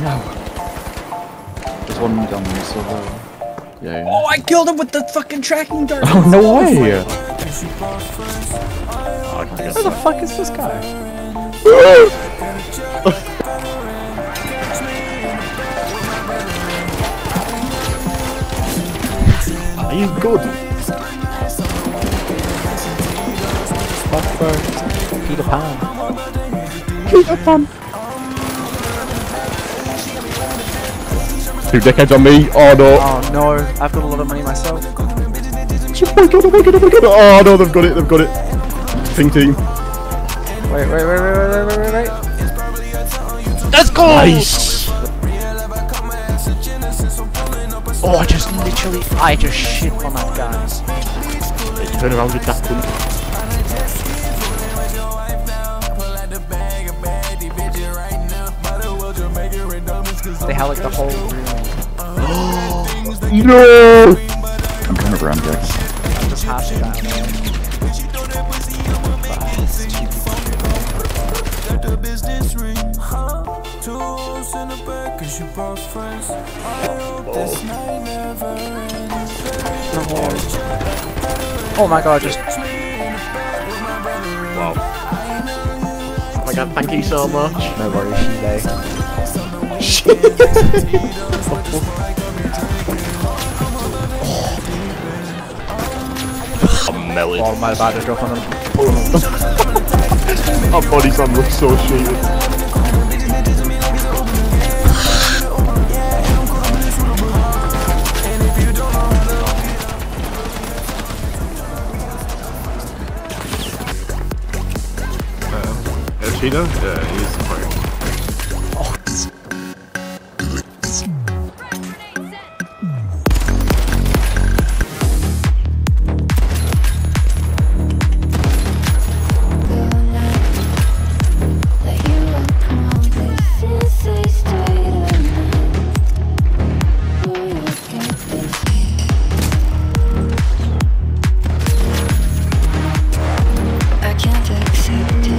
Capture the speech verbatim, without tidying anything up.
No. There's one down there, so yeah, yeah. Oh, I killed him with the fucking tracking dart! Oh, no way! Oh, who the fuck is this guy? Are you good? Fuck, Peter Pan. Peter Pan! Two dickheads on me, oh no! Oh no, I've got a lot of money myself. Oh my god, oh my god, oh my god! Oh no, they've got it, they've got it! Ping team. Wait, wait, wait, wait, wait, wait, wait, wait! Let's go! Nice! Oh, I just literally, I just shit on that guy. Hey, turn around with that thing. They had like the whole room. No! I'm kind of around Dex. I'm just half down. Oh. Oh my god, just. Wow. Oh my god, thank you so much. No worries, today. I'm melted. Oh, my bad, I dropped on him. Oh. Our bodies on look so shaded. Uh, Ershino? Yeah, he's.